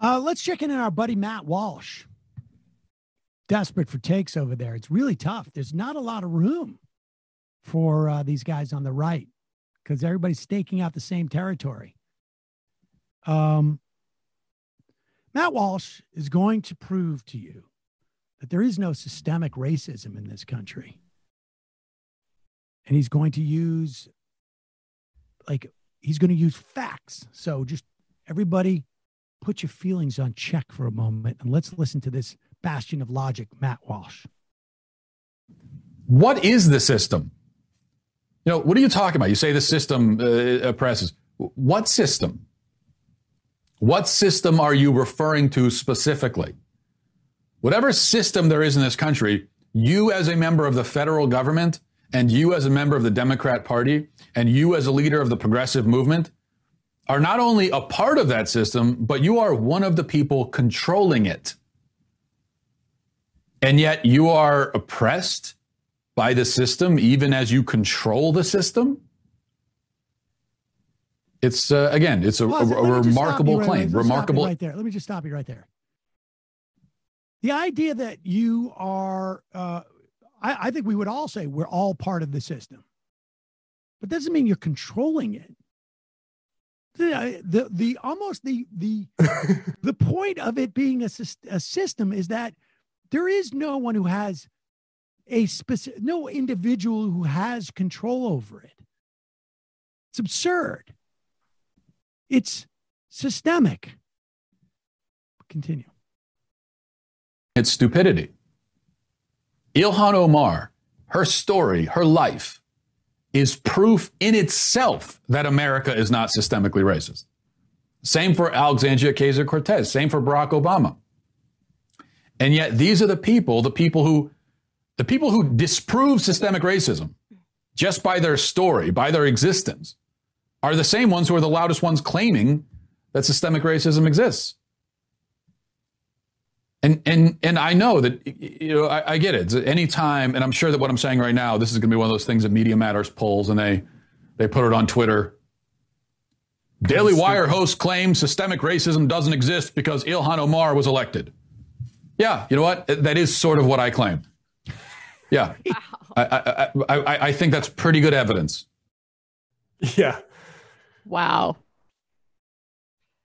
Let's check in on our buddy Matt Walsh. Desperate for takes over there. It's really tough. There's not a lot of room for these guys on the right because everybody's staking out the same territory. Matt Walsh is going to prove to you that there is no systemic racism in this country. And he's going to use, he's going to use facts. So just everybody put your feelings on check for a moment and let's listen to this bastion of logic, Matt Walsh. What is the system? You know, what are you talking about? You say the system oppresses. What system? What system are you referring to specifically? Whatever system there is in this country, you as a member of the federal government and you as a member of the Democrat Party and you as a leader of the progressive movement are not only a part of that system, but you are one of the people controlling it. And yet you are oppressed by the system, even as you control the system. It's again, it's a remarkable claim. Remarkable. Right there. Let me just stop you right there. The idea that you are, I think we would all say we're all part of the system, but doesn't mean you're controlling it. The point of it being a system is that there is no one who has no individual who has control over it. It's absurd. It's systemic. Continue. It's stupidity. Ilhan Omar, her story, her life is proof in itself that America is not systemically racist. Same for Alexandria Ocasio-Cortez. Same for Barack Obama. And yet these are the people who disprove systemic racism just by their story, by their existence, are the same ones who are the loudest ones claiming that systemic racism exists. And I know that, you know, I get it. Anytime, and I'm sure that what I'm saying right now, this is going to be one of those things that Media Matters polls and they put it on Twitter. Daily Wire host claims systemic racism doesn't exist because Ilhan Omar was elected. Yeah, you know what? That is sort of what I claim. Yeah. Wow. I think that's pretty good evidence. Yeah. Wow.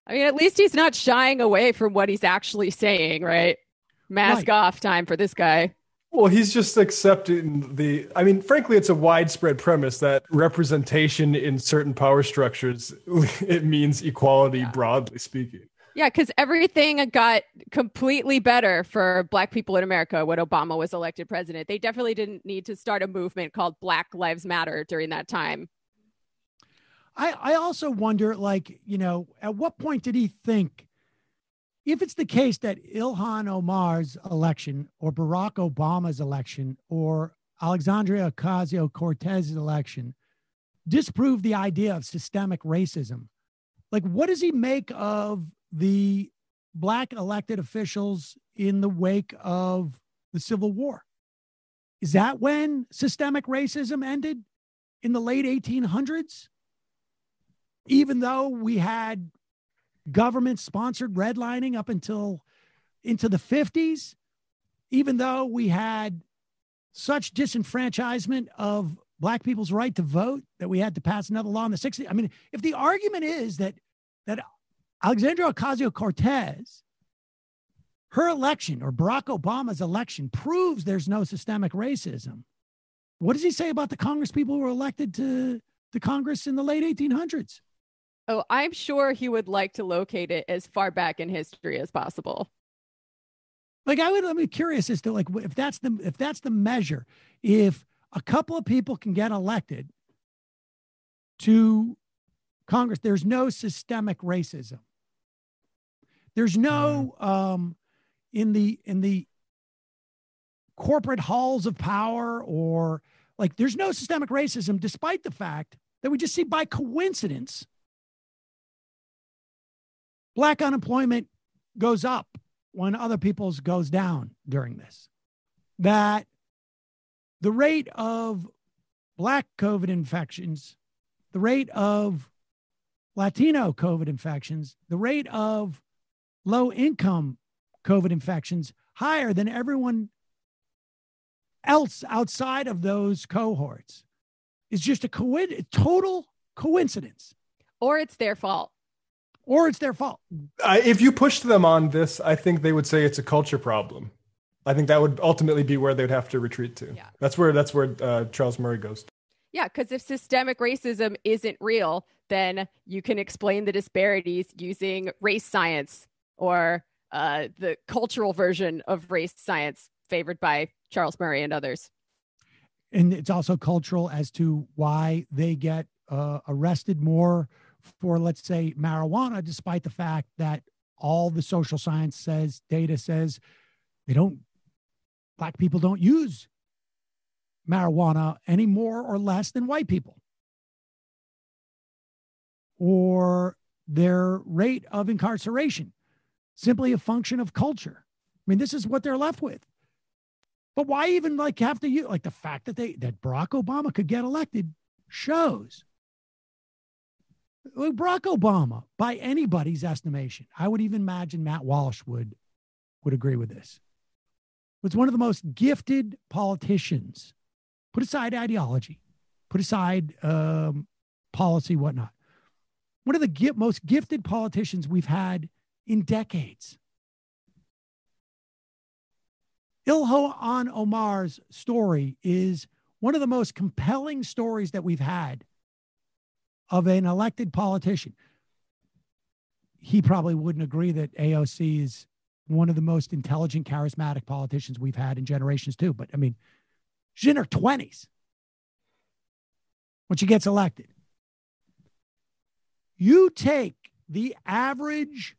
I mean, at least he's not shying away from what he's actually saying, right? Mask off time for this guy. Well, he's just accepting frankly, it's a widespread premise that representation in certain power structures, it means equality, broadly speaking. Yeah, because everything got completely better for Black people in America when Obama was elected president. They definitely didn't need to start a movement called Black Lives Matter during that time. I also wonder, at what point did he think, if it's the case that Ilhan Omar's election or Barack Obama's election or Alexandria Ocasio-Cortez's election disproved the idea of systemic racism, what does he make of the Black elected officials in the wake of the Civil War? Is that when systemic racism ended? In the late 1800s? Even though we had government-sponsored redlining up until into the 50s, even though we had such disenfranchisement of Black people's right to vote that we had to pass another law in the 60s. I mean, if the argument is that Alexandria Ocasio-Cortez, her election or Barack Obama's election proves there's no systemic racism, what does he say about the congresspeople who were elected to the Congress in the late 1800s? Oh, I'm sure he would like to locate it as far back in history as possible. I'm curious as to if that's the measure, if a couple of people can get elected to Congress, there's no systemic racism. There's no in the corporate halls of power or there's no systemic racism, despite the fact that we just see by coincidence Black unemployment goes up when other people's goes down during this. That the rate of Black COVID infections, the rate of Latino COVID infections, the rate of low-income COVID infections higher than everyone else outside of those cohorts. It's just a total coincidence. Or it's their fault. If you pushed them on this, I think they would say it's a culture problem. I think that would ultimately be where they'd have to retreat to. Yeah. That's where Charles Murray goes. Yeah, because if systemic racism isn't real, then you can explain the disparities using race science or the cultural version of race science favored by Charles Murray and others. And it's also cultural as to why they get arrested more for, let's say, marijuana, despite the fact that all the social science says, data says, Black people don't use marijuana any more or less than white people. Or their rate of incarceration, simply a function of culture. I mean, this is what they're left with. But why even have to use, the fact that that Barack Obama could get elected shows. Barack Obama, by anybody's estimation, I would even imagine Matt Walsh would agree with this, was one of the most gifted politicians. Put aside ideology, put aside policy, whatnot. One of the most gifted politicians we've had in decades. Ilhan Omar's story is one of the most compelling stories that we've had of an elected politician. He probably wouldn't agree that AOC is one of the most intelligent, charismatic politicians we've had in generations too. But I mean, she's in her 20s when she gets elected. You take the average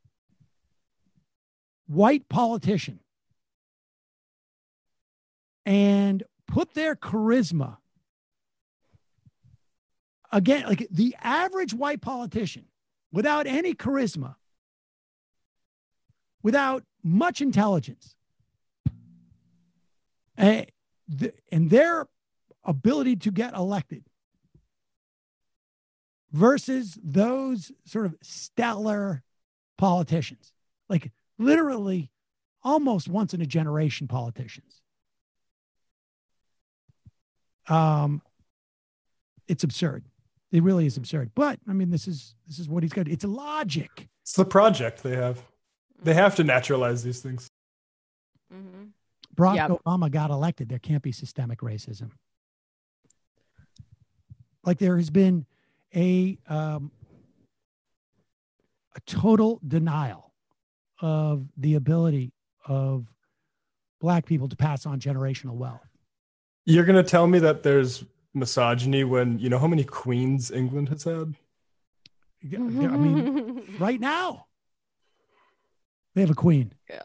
white politician and put their charisma again, the average white politician without any charisma, without much intelligence, and their ability to get elected versus those sort of stellar politicians, literally almost once in a generation politicians. It's absurd. It really is absurd. But I mean, this is what he's got. It's logic. It's the project they have. They have to naturalize these things. Mm-hmm. Barack Obama got elected. There can't be systemic racism. There has been a total denial of the ability of Black people to pass on generational wealth. You're going to tell me that there's misogyny when you know how many queens England has had? I mean, right now. They have a queen. Yeah.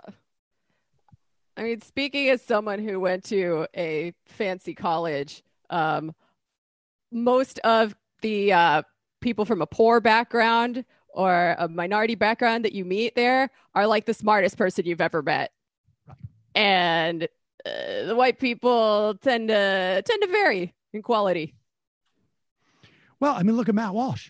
I mean, speaking as someone who went to a fancy college, most of the people from a poor background or a minority background that you meet there are the smartest person you've ever met. Right. And the white people tend to vary in quality. Well, I mean, look at Matt Walsh.